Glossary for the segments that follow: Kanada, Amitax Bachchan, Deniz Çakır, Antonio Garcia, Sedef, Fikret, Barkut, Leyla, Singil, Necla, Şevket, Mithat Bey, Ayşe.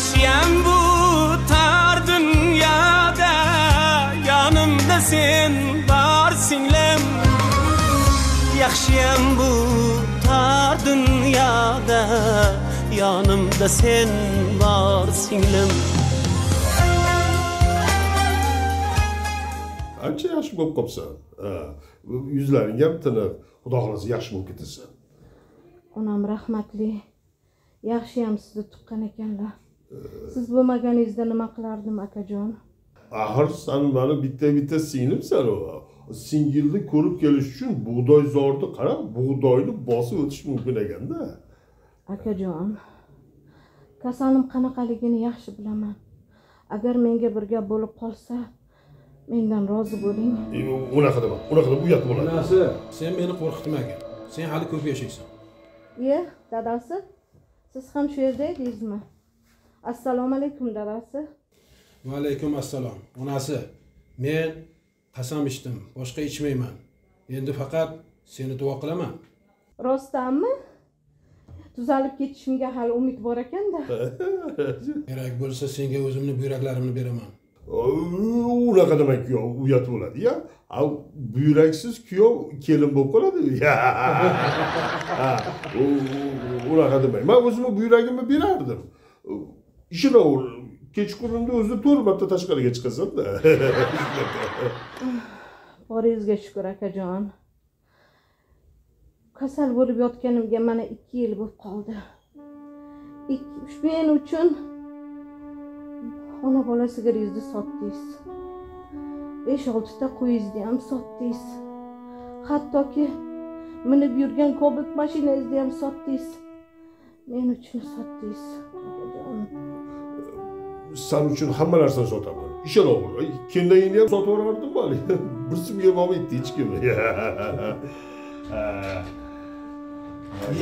Vahşiyem bu tar dünyada, yanımda sen var singlem. Vahşiyem bu tar dünyada, yanımda sen var singlem. Anca yaş bulup kapsa, yüzlerin yaptığını Xudoxolası yaxshi bo'lib ketirsin. Onam rahmetli. Yaxshiyam sizni tuqqan ekanlar. Siz bo'lmaganingizda nima qilardim, akajon? Axir sen meni bitta singlimsan u. Singilni ko'rib kelish uchun bug'doy zordi, qara, bug'doyni bosib o'tish mumkin ekanda. Akajon, kasalim qanaqaligini yaxshi bilaman. Agar menga bir gap bo'lib qolsa, mendan razı bo'ling. Unaqa dema, unaqa dema, uyat bo'ladi. Onasi, sen meni qo'rqitmagin. Sen hali ko'p yashaysan. Iya, dadasi. Siz ham shu yerda edingizmi? Assalomu alaykum dadasi. Va alaykum assalom. Onasi, men qasam ichdim, boshqa ichmayman. Endi faqat seni duo qilaman. Rostdanmi? Tuzalib ketishimga hali umid bor ekan-da. Kerak bo'lsa senga o'zimni buyraklarimni beraman. Unaqa demak kuyov uyat bo'ladi ya. Buyraksiz kuyov kelin bo'lib qoladi. Ha. Unaqa demak. Men o'zimni buyragimni berardim. Ishini ol. Kechqurunda o'zi 4 marta tashqariga chiqasan-da. Boringizga shukr akajon. Kasal bo'lib yotganimga mana 2 yil bo'lib qoldi. Men uchun ona bola sigaringizni sotdingiz. 5-6 ta qo'yingizni ham sotdingiz. Hattoki minib yurgan kobalt mashinangizni ham sotdingiz. Men uchun sotdingiz. Sen uchun hamma narsani sotaman. Ishonaver. Kendingni ham sotib yuborardim bali. Bir sumga yig'ib etdi hech kim.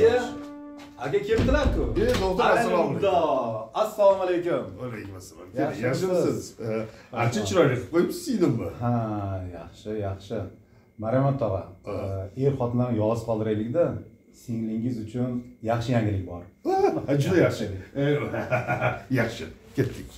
Ya. Aga keldilar-ku. Doktor, assalomu alaykum. Va alaykum assalom. Yaxshimisiz? Ancha chiroyli qilib qo'yibsizmi? Ha, yaxshi, yaxshi. Marhamat tog'a. Er-xotinlarni yolg'iz qoldiraylik-da. Singlingiz uchun yaxshi yangilik bor. Juda yaxshi. Yaxshi. Ketdik.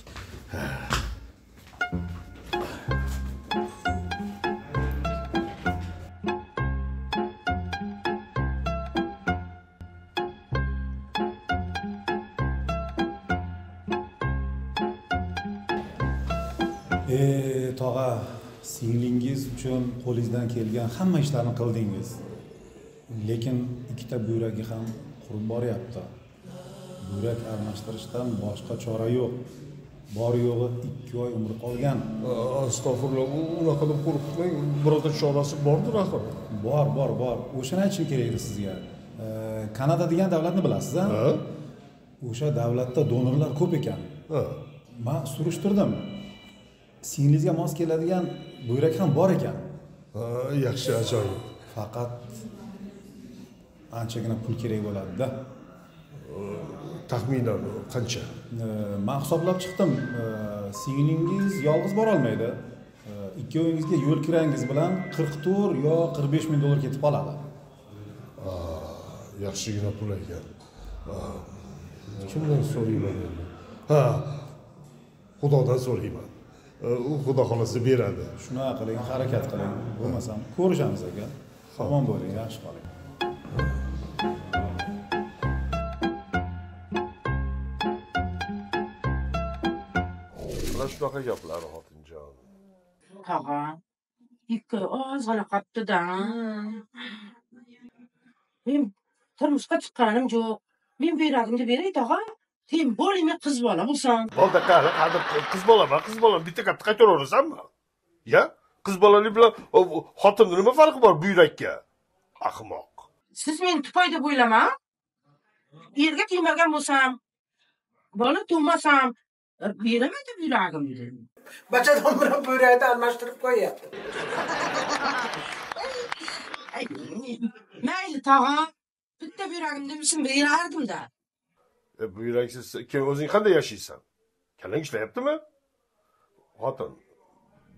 Tog'a, singlingiz uchun qo'lingizdan kelgan hamma ishlarni qildingiz. Lekin ikkita buyragi ham qurib boryapti. Buyrak almashtirishdan boshqa chora yo'q. Bor yo'g'i 2 oy umri qolgan. Astag'firulloh, unaqa deb qo'rqitmang. Birorta chorasi bordir axir. Bor. O'shani aytishim kerak edi sizga. Kanada degan davlatni bilasiz-a? O'sha davlatda donorlar ko'p ekan. Men surishtirdim. Singilizga mos keladigan buyrak ham bor ekan. Yaxshi, ajoyib. Faqat anchagina pul kerak bo'ladi-da. Taxminan qancha? Men hisoblab chiqdim. Singlingiz yolg'iz bora olmaydi. Ikkovingizga yo'l kirangiz bilan 44 yo 45 ming dollar ketib qoladi. Yaxshigina pul ekan. Kimdan so'rayman? Ha. Xudodan so'rayman. Xudoxolasi beradi. Shuna qiling, harakat qiling. Bo'lmasam ko'rishamiz aka. Xavon bo'ling, yaxshi qoling. Mana shunaqa gaplar xotinjon. Tog'a, ikki ozg'ina qaptida. Men turmushga chiqqanim yo'q. Men beragimni beray tog'a. Sen bo'lingmi qiz bola bo'lsan? Bo'ldi, qara, qadir qiz bola, bitta katta qaytaraversanmi? Ya? Qiz bolalik bilan xotinning nima farqi bor buyrakka? Ahmoq. Siz meni tupoy deb o'ylama. Erga tegmagan bo'lsam, bola tug'masam, beramaydi buyragimni. Bachadan bir buyrakni almashtirib qo'yapti. Mayli tog'a, bitta buyragimni mism berardim-da. Buyraksiz kim o'zing qanday yashaysan? Kalang ishlayaptimi? Xotin,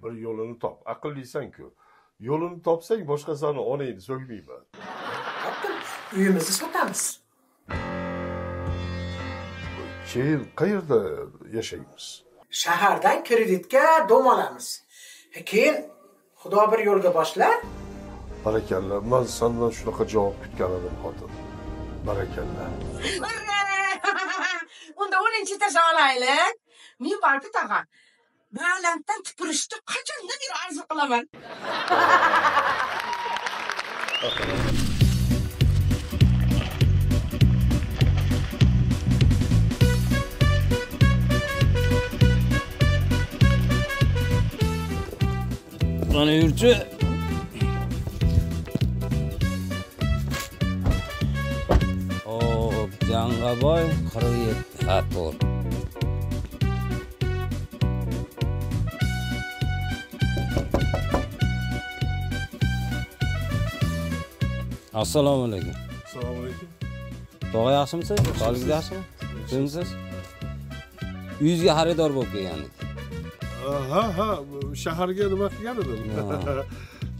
bir yo'lini top. Aqllisan-ku. Yo'lini topsang boshqasini onangni so'kmayman. Xotin, uyimizni sotamiz. Şehir kayırda yaşayımız. Şehirden kreditke domalanız. Hekin, Xudo bir yolda başlar. Barakalla, men senden shunaqa javob kutgan edim xotin. Barakalla. Unda 10-chi tasha olaylik. Men Barkut aka, balanddan tupurishni qachondan beri arzu qilaman. Bana yürütü. Ooo, canğa boy, 47 hatır. Assalamu alaikum. Assalamu alaikum. Doğa yaxşı mısın? Kalıbı yaxşı mı? Kimsiz? 100 xaridor bo'lib kelgandik. Ha, şehirge de bak geldi.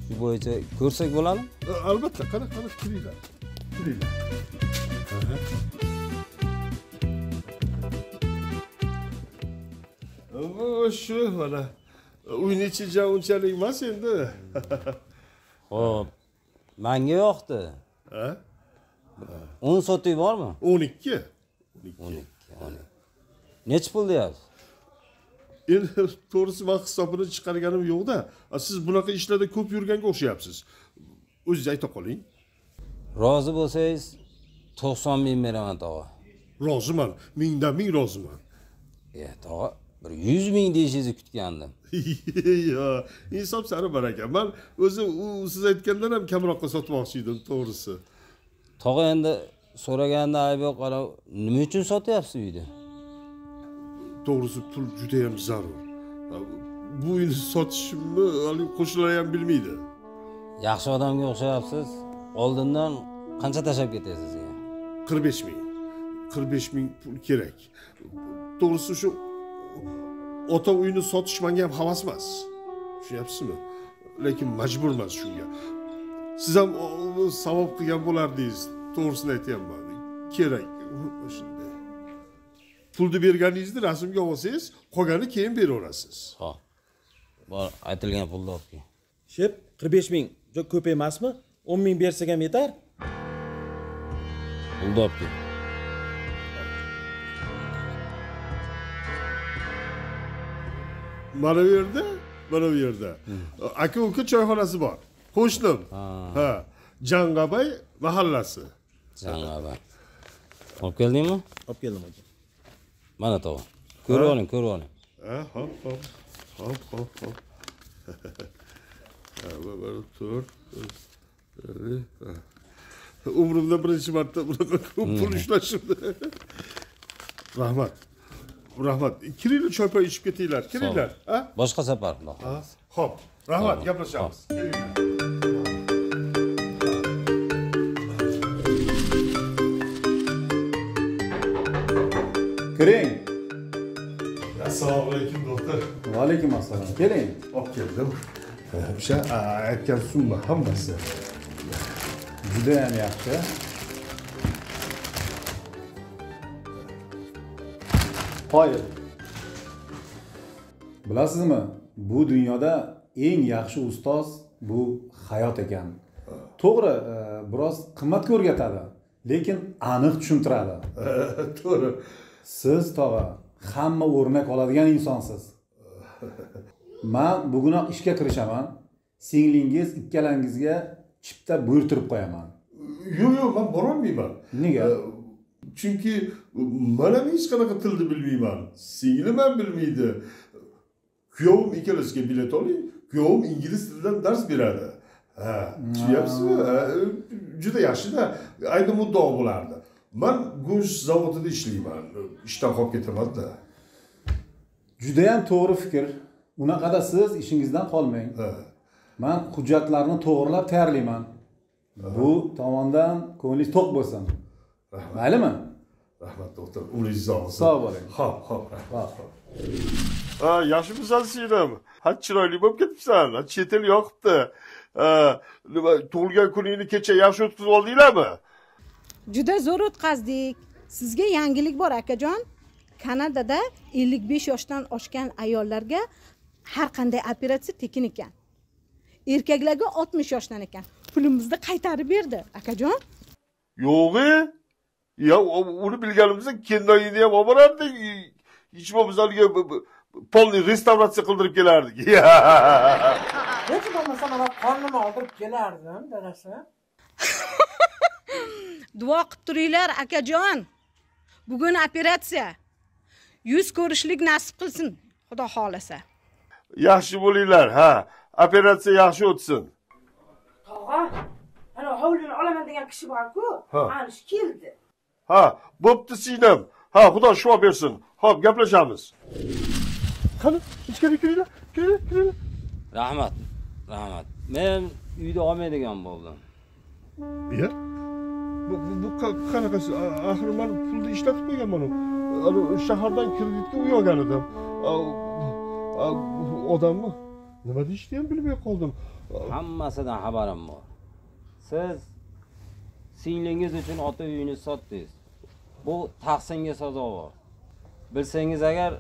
Bu boyunca görsek bulalım? Albatta, kana kiriler. Kiriler. O şu bana. Uyun içi canunçalık var şimdi. O, menge yoktu. Ha? 10 sotuyu var mı? 12. 12. Neç pul deyaz? Endi to'g'risi vaqt hisobini chiqarganim yo'q-da. Siz bunaqa ishlarda ko'p yurganga o'xshayapsiz. O'zingiz ayta qoling. Rozi bo'lsangiz 90 ming beraman, tog'a. Roziman, mingdan ming roziman. Tog'a, bir 100 ming deyishingizni kutgandim. Yo'q, hisob sari bor ekan. Men o'zi siz aytgandan ham kamroqqa sotmoqchi edim, to'g'risi. Tog'a, endi so'raganda ayb yo'q, qarab, nima uchun sotyapsiz uyni? Doğrusu pul judayam zarur. Bu yil sotishimni hali qo'shilar ham bilmaydi. Yaxshi odamga o'xshayapsiz. Oldindan qancha tashab ketasiz? 45 ming. 45 ming pul kerak. Doğrusu şu ota uyini sotish menga ham havas emas. Tushunyapsizmi? Lekin majburman shunga. Siz ham savob qilgan bo'lardingiz. To'g'risini aytayapman. Kerak. Pulni berganingizda rasmga olsangiz, qolganini keyin beraverasiz. Ha. Bor, aytilgan pulni olib keling. Shep, 45 ming juda ko'p emasmi? 10 ming bersak ham yetar. Pulni olib keling. Mana bu yerda. Aka-uka choyxonasi bor. Qo'shnim. Ha. Jang'abay mahallasi. Jang'abay. Olib keldingmi? Olib keldim aka. Mana to'g'ri. Ko'rib oling. Hop. Umrimda birinchi marta bunaqa pul ishlashimda. Rahmat. Kiringlar choypay ichib ketinglar. Kiringlar, ha? Boshqa safar. Xo'p. Rahmat, gaplashamiz. Kelinglar. Kiring. Assalomu alaykum doktor. Va alaykum assalom. Keling, olib keldim. O'sha aytgan summa hammasi. Juda ham yaxshi. Qo'yil. Bilasizmi, bu dunyoda eng yaxshi ustoz bu hayot ekan. To'g'ri, biroz qimmat ko'rsatadi, lekin aniq tushuntiradi. To'g'ri. Siz tog'a hamma o'rnak oladigan insonsiz. Men bugunoq ishga kirishaman. Singlingiz ikkalangizga chipta buyurtirib qo'yaman. Yo'q, men bora olmayman. Nega? Chunki men ham hech qanaqa tilni bilmayman. Singlim ham bilmaydi. Kuyovim ikkalasiga bilet oling, kuyovim ingliz tilidan dars beradi. Ha, tushunyapsizmi? Juda yaxshi-da, ayni muddao bo'lardi. Ben go'sht zavodida ishlayman. İşten qolib ketaman da. Juda ham to'g'ri fikir. Unaqada siz ishingizdan qolmang. Men hujjatlarni to'g'rilab tayyorlayman. Bu tomondan ko'nglingiz to'q bo'lsin. Maylimi? Rahmat doktor. Umringiz uzun bo'lsin. Sog' bo'ling. Xo'p. Ha, yoshimizsan singlim. Ha, chiroyli bo'lib ketibsan. Ha, chet el yoqibdi. Tug'ilgan kuningni kecha yaxshi o'tkazib oldinglarmi? Juda zo'r o'tkazdik. Sizga yangilik bor, akajon. Kanada'da 55 yoshdan oshgan ayollarga har qanday operatsiya tekin ekan. Erkaklarga 60 yoshdan ekan. Pulimizni qaytarib berdi, akajon. Yo'g'i. Ya uni bilganimizda Kendoyni ham olib borardik. Hech bo'lmasa polni restavratsiya qildirib kelardik. Hech bo'lmasa mana qornimni oldirib kelardim, dadasi. Duo qilib turinglar, akajon. Bugun operatsiya. Yuz ko'rishlik nasib qilsin, xudo xolasa. Yaxshi bo'linglar, ha. Operatsiya yaxshi o'tsin. Tog'a, ana hovlini olaman degan kishi bor-ku, ana shu keldi. Ha, bo'pti singlim. Ha, xudo shifo bersin. Xo'p, gaplashamiz. Qani, ichkariga kiringlar, kiringlar. Rahmat, rahmat. Men uyda olmaydigan bo'ldim. Yer? Bu qanaqasi? Axir men pulni ishlatib qo'yganman. Shahardan kreditga uy olgan edim. Odammi? Nima deyishni ham bilmay qoldim. Hammasidan xabarim bor. Siz singlingiz uchun ota uyini sotdingiz. Bu tahsinga sazovor. Bilsangiz agar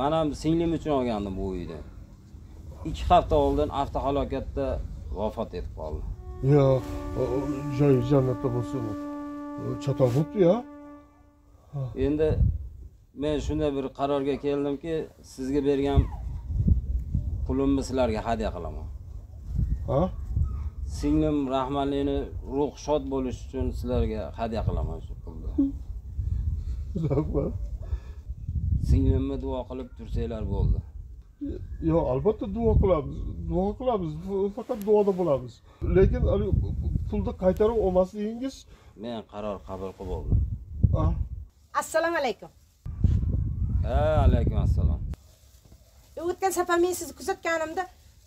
men ham singlim uchun olgandim bu uyni. 2 hafta oldin avtohalokatda vafot etib qoldi. Yo, joy jannatda bo'lsin. Chatoq bo'ldi ya. Endi men shunday bir qarorga keldimki, sizga bergan pulimni sizlarga hadya qilaman. Ha? Singlim Rahmanlini ruh shod bo'lish uchun sizlarga hadya qilaman shu pulni. Rahmat. Singlimni duo qilib tursanglar bo'ldi. Yo, albatta duo qilamiz. Duo qilamiz, faqat duoda bo'lamiz. Lekin pulni qaytarib olmasligingiz men qaror qabul qilib oldim. Ha? Assalomu alaykum. Alaykum assalom. O'tgan safar men sizni kuzatganimda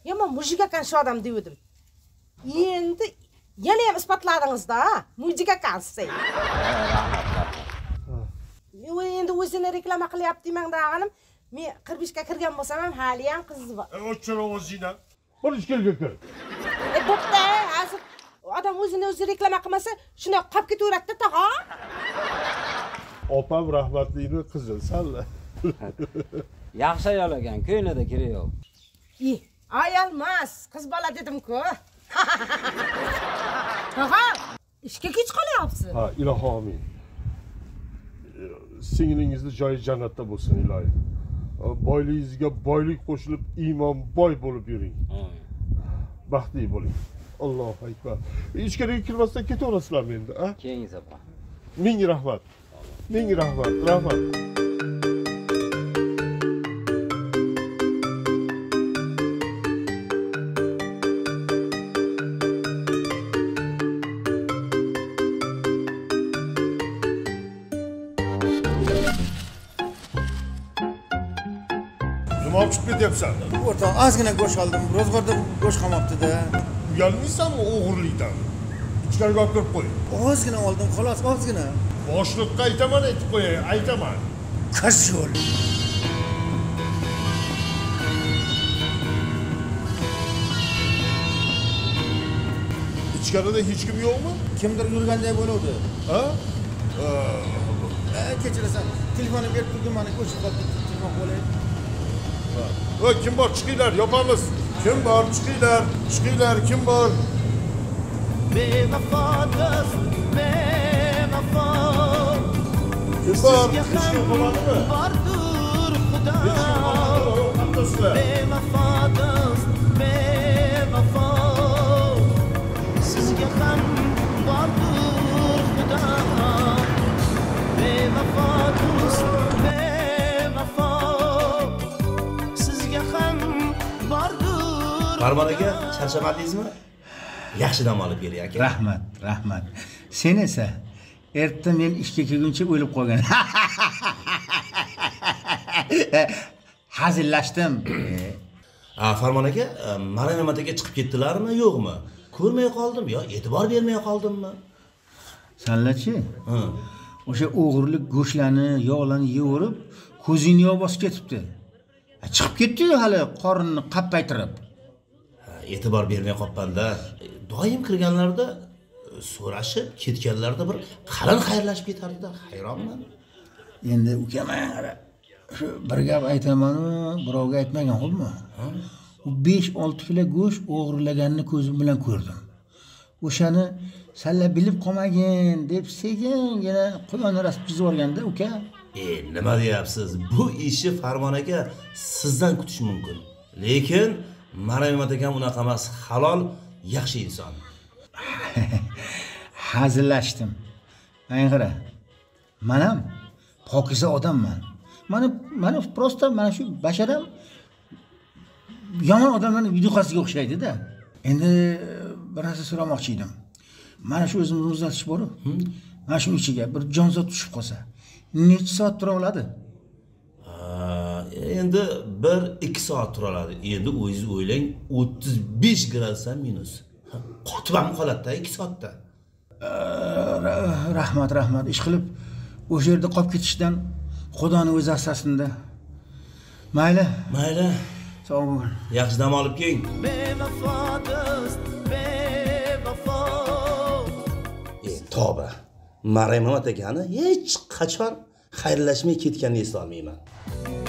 yomon mujigakan shu odam degandim. Endi yana ham isbotladingiz-da, mujigakansiz. Endi o'zini reklama qilyapti demangda og'anim. Men 45ga kirgan bo'lsam ham hali ham qiz bor. O'chirib o'zingdan. Bir ishga kir. Bo'pti, hozir odam o'zini o'zi reklama qilmasa, shunday qolib ketaveradi-da, tog'a. Opam rahmatlining qizi, sanla. Yaxshi ayol ekan, ko'nglida kerak yo'q. Ayol emas, qiz bola dedim-ku. Tog'a, ishga kech qolyapsiz. Ha, iloho amin. Singlingizni joyi jannatda bo'lsin, ilohi. Boyligingizga boylik qo'shilib, iymon boy bo'lib yuring. Baxtli bo'ling. Allohu akbar. Ichkariga kirmasdan ketaverasizlarmi endi, a? Kengiz opa. Ming rahmat. Ming rahmat, rahmat. Nima olib chiqib ketyapsan? O'rtoq, ozgina go'sht oldim. Ro'zg'orda go'sht qolmabdi-da. Uyalmaysanmi o'g'irlikdan? Ichkariga olib kirib qo'y. Ozgina oldim, xolos, ozgina. Boshliqqa aytaman, aytib qo'yay, aytaman. Qash yo'l. Ichkarida hech kim yo'qmi? Kimdir yurganday bo'lavdi. Ha? Kechirasan, telefonimni berib turdim, mana ko'chib qoldi, telefon bo'lay. Voy, kim bor? Chiqinglar, yopamiz. Kim bor? Chiqinglar, chiqinglar, kim bor? Kim var? Hiç kim olanı mı? Hiç kim olanı mı? O kaptasılar. Barbaraka, çarşamadınız mı? Yaxşıdan alıp geliyor. Rahmat, rahmat. Sen ise? Erta men ishga kelguncha o'lib qolgan. Hazillashdim. Farmon aka, mana nimadaga chiqib ketdilarmi, yo'qmi? Ko'rmay qoldim yo e'tibor bermay qoldimmi? Sanlachi? O'sha o'g'irlik go'shtlari, yog'larni yevorib, ko'zingni yog' bosib ketibdi. Chiqib ketdi-yu hali qorinni qappaytirib. E'tibor bermay qolpanda, doim kirganlarda so'rashib ketganlarda bir qalin xayrlashib ketardi-da, hayronman. Endi ukam şu bir gap aytaman-u, birovga aytmagan, xo'pmi? U 5-6 kilo go'sht o'g'irlaganini ko'zim bilan ko'rdim. O'shani salla bilib qolmagin deb sekingina qo'lini rasm chizib olganda, uka, nima deyapsiz? Bu ishi Farmon aka sizdan kutish mumkin. Lekin Marhamat aka unaqa emas, halol, yaxshi inson. Hazillashdim. Ayqira. Men ham pokiza odamman. Mana prosta mana shu basharam yomon odamlarning videoqasiga o'xshaydi-da. Endi bir narsa so'ramoqchi edim. Mana shu o'zimizni uzatish bor-ku. Mana shu ichiga bir jonzot tushib qolsa, necha soat tura oladi? Endi 1-2 soat tura oladi. Endi o'zingiz o'ylang, 35 gradusdan minus. Qotibam qoladi-da 2 soatda. Rahmat ish qilib o'sha yerda qolib ketishdan Xudoning o'zi asasida. Mayli. Sog' bo'ling. Yaxshi dam olib keling. To'g'ri. Marhamat akani hech qachon xayrlashmay ketganini eslolmayman.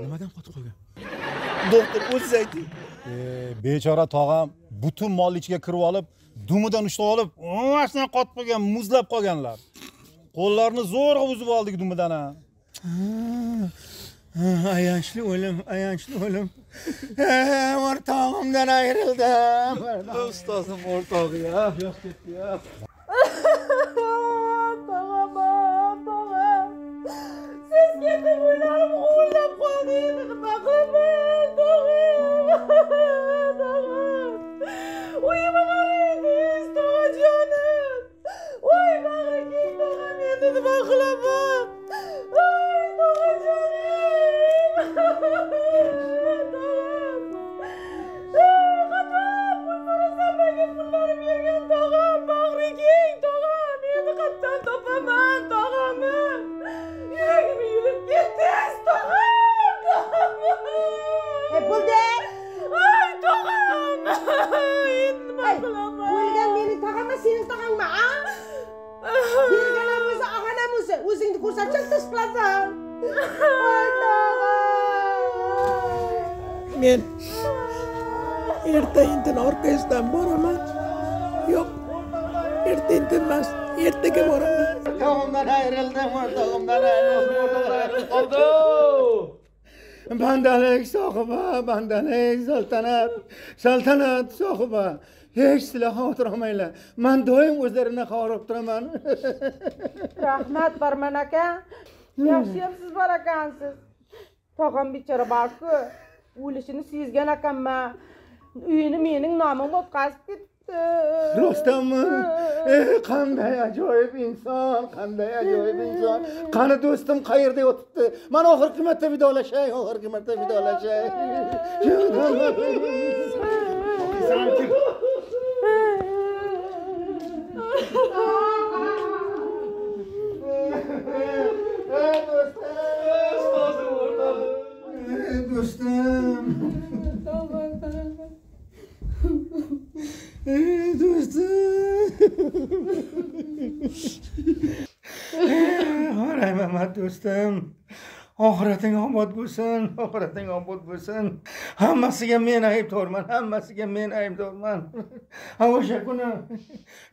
Nimadan qotib qolgan? Doktor o'lsaydi. Bechora tog'am butun molni ichiga kirib olib, dumidan ushlab olib, o'masdan qotib qolgan, muzlab qolganlar. Qo'llarini zo'rg'a uzib oldik dumidan ha. Ayançlı ölüm, ayançlı ölüm. Ortağımdan ayrıldım. Ustazım ortağı ya. Yok gitti ya. Ortağım, ortağım. Siz gidip ulanıp ulanıp koyduğunuz bakım. Ortağım, ortağım. Uyumum arayınız, doğacanım. Uy bakın, kim bakım yedin bakılamam. Ay doğacanım. Men erta-indin orqasidan boraman. Yo'q, erta-indinmas, ertaga boraman. Tog'imdan ayrildim, tog'imdan ayrildim. Oldi! Bandalik sohiba, bandalik saltanat, saltanat sohiba. Hech sizlar xavotir olmanglar. Men doim o'zlarini xavotirib turaman. Rahmat Barman aka. Yaxshiyamsiz bor ekansiz. Tog'am bechora barku. O'lishini sezgan ekanman. Uyini mening nomimga o'tkazib ketdi. Rostdanmi? Qanday ajoyib inson, qanday ajoyib inson. Qani do'stim qayerda yotibdi? Mana oxirgi marta vidolashay, oxirgi marta vidolashay. Dostum. Horay Mehmet dostum. Oxirating obod bo'lsin, oxirating obod bo'lsin. Hammasiga men aybdorman, hammasiga men aybdorman. Ha o'sha kuni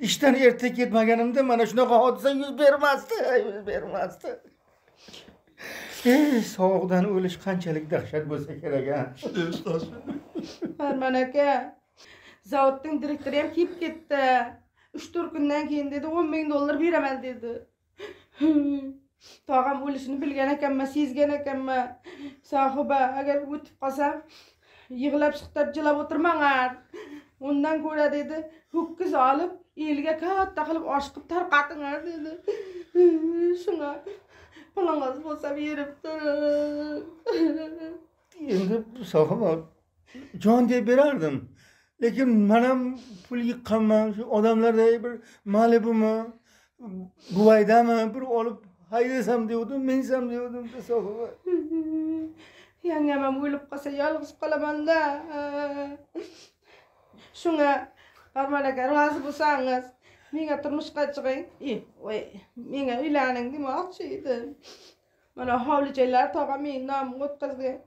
ishdan erta ketmaganimda mana shunaqa hodisa yuz bermasdi, yuz bermasdi. Sovuqdan o'lish qanchalik dahshat bo'lsa kerak ha. Ustoz. Farmon aka, zavodning direktori ham kelib ketdi. 3-4 kundan keyin dedi, 10 ming dollar beraman dedi. Tog'am o'lishini bilgan ekanman, sezgan ekanman. Sohiba, agar o'tib qolsam, yig'lab chiqtab jilab o'tirmanglar. Undan ko'ra dedi, ho'kiz olib, elga katta qilib osh qilib tarqatinglar dedi. Shunga Palangaz bo'lsa beribdi. Endi Sohiba jon deb berardim. Lekin men ham pul yiqqanman, shu odamlarday bir Malibu'mi, Dubaydami bir olib haydasam degandim, mensam degandim Sohiba. Yangam ham o'lib qolsa yolg'iz qolaman-da. Shunga Farmon aka rozi bo'lsangiz menga turmushga chiqing. Voy, menga uylaning demoqchi edim. Mana hovlichalar tog'a mening nomimga o'tkazgan.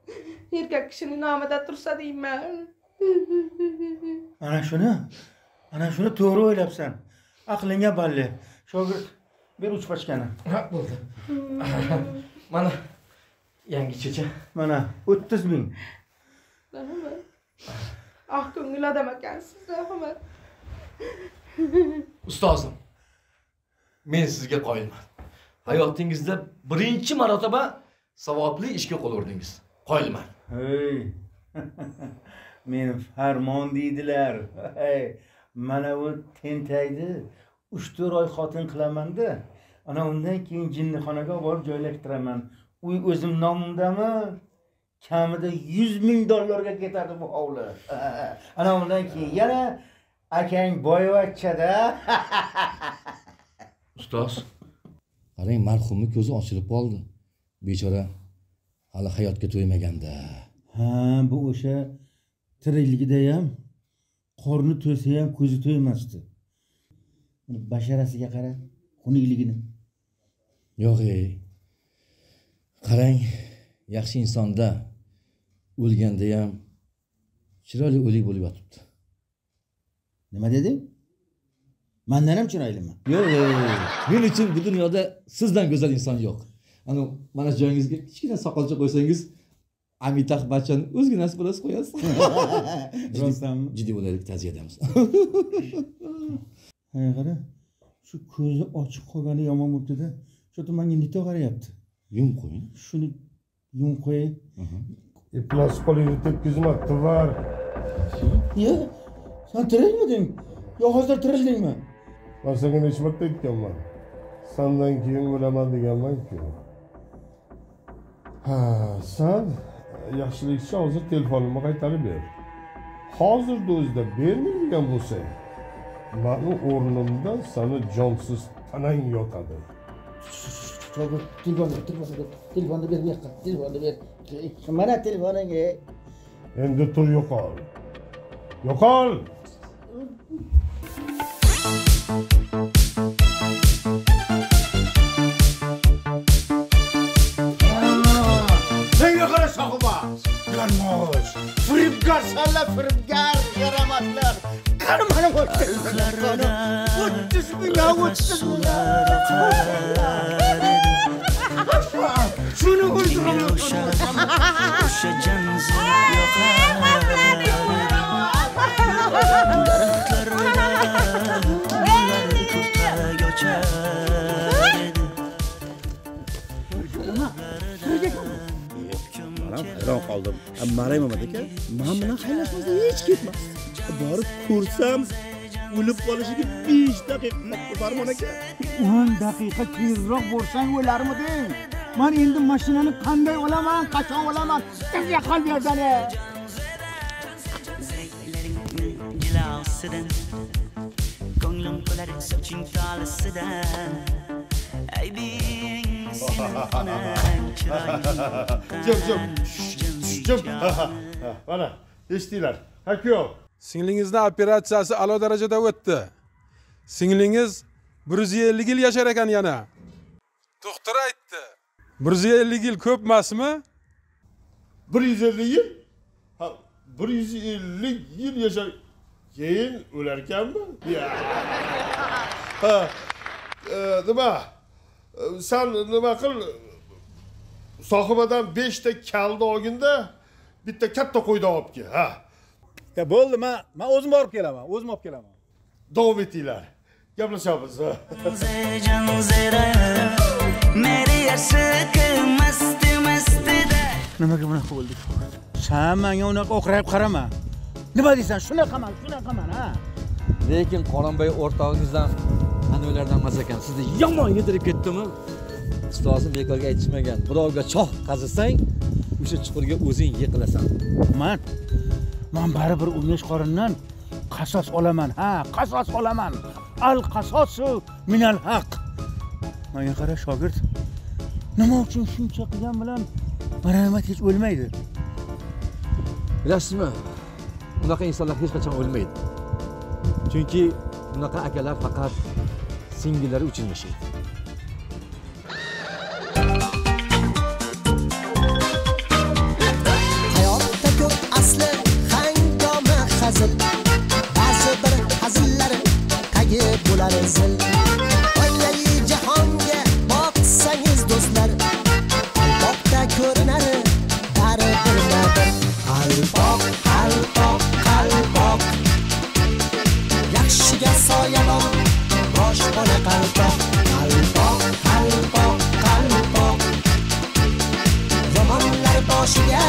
Erkak kishining nomida tursa deyman. Ana shuni to'g'ri o'ylabsan. Aqlinga balli. Shogird, ber uch pachkani. Ha, bo'ldi. Mana yangi checha. Mana 30 ming. Rahmat. Ah, ko'ngil odam ekansiz, rahmat. Ustozim, men sizga qoyilman. Hayotingizda birinchi marotaba savobli ishga qo'l urdingiz. Qoyilman. Hey. Meni Farmon deydilar. Hey, mana bu tentaydi 3-4 oy xotin qilaman-da. Ana undan keyin jinnixonaga borib joylashtiraman. Uy o'zim nomimdami? Kamida 100 ming dollarga ketadi bu hovli. Ana undan keyin yana akang boyvachchada. Ustoz, qarang, marhumning ko'zi ochilib qoldi. Bechora hali hayotga to'ymaganda. Ha, bu o'sha tirikligida ham qorni to'ysa ham ko'zi to'ymasdi. Basharasiga qara, Onun iyiligini. Yok ey. Qarang, yaxshi insonda o'lganda ham chiroyli o'lik bo'lib yotibdi. Nima dedi? Mendan ham chiroylimi? Yo'q, men uchun bu dunyoda sizdan go'zal inson yo'q. Ana mana joyingizga kichkina soqolcha qo'ysangiz, Amitax Bachchan o'zginasi bo'lasiz qo'yasiz. Ciddi bo'ladigan taziyadamiz. Hay qara, shu ko'zi ochiq qolgani yomon bo'libdi-da. Shu menga nitoq qarayapti. Yum koyun. Şunu yum koyun. İplas polisi tepkizim attı var. Ya sen tırıl mı deyin? Ya hazır tırıl değil mi? Varsa gün içmek tek yaman. Senden kiyim uleman diyenman ki. Ha sen yaşlılıkçı hazır telefonuma kaytarı ber. Hazır dozda vermir diyen bu sen. Benim ornumda sana cansız tanayın yotadır. Telefonu, telefonu ver, yakın, telefonu ver. Bana telefonu gel. Hem de tur yok al. Yok al! Sen yok ala şahıma! Yanmış! Fırıpgar sallar, fırıpgar yaramazlar! Karmanı koşturlarına! 30 bin şunu kurtaralım. Uşacağınız kaldım. Marayım ama deke. Mamına haylaşmazsa hiç gitmez. Barıp kursam. O'lib qolishiga 5 daqiqa bormi onaka? 10 daqiqa tezroq bo'lsang o'larmidi? Men endi mashinani qanday olaman, qachon olaman? Sizga qolib yozani. Ko'nglim qolar soching tolisida. Aybing sen onang chiroyli. Jim. Mana, eshitdinglar. Hakyo. Singlingizning operatsiyasi a'lo darajada o'tdi. Singlingiz 150 yil yashar ekan yana. Doktor aytdi. 150 yil ko'p emasmi? 150 yil? Ha, 150 yil yashar. Keyin o'lar ekanmi? Ha. Nima? Sen nima qil? Sohibadan 5 ta kalni olganda, bitta katta qo'yni olib kel. Ha. Ya bo'ldi, men o'zim olib kelaman, o'zim olib kelaman. Davom etinglar. Gaplashamiz. Nimaga bunaqa bo'ldik? Sen menga unaqa o'qrayib qarama. Nima deysan? Shunaqa man, ha. Lekin Qoronboy o'rtog'ingizdan manolardan emas ekan. Sizni yomon yedirib ketdimi? Ustozim bekorga aytishmagan. Birovga choh qazisang, o'sha chuqurga o'zing yiqilasan. Men baribir 15 qorindan qasos olaman. Ha, qasos olaman. Al-qasosu minal haq. Menga qara shogird. Nima uchun shuncha qilgan bilan marhamat hech o'lmaydi? Bilasizmi? Bunaqa insonlar hech qachon o'lmaydi. Chunki bunaqa akalar faqat singillari uchun yashaydi. Oylayı cihanga baksanız dostlar, albakta görüner, darı durmadır. Albak, yakşiga soyamam, boş bola qalbak. Albak, yamanlar başıga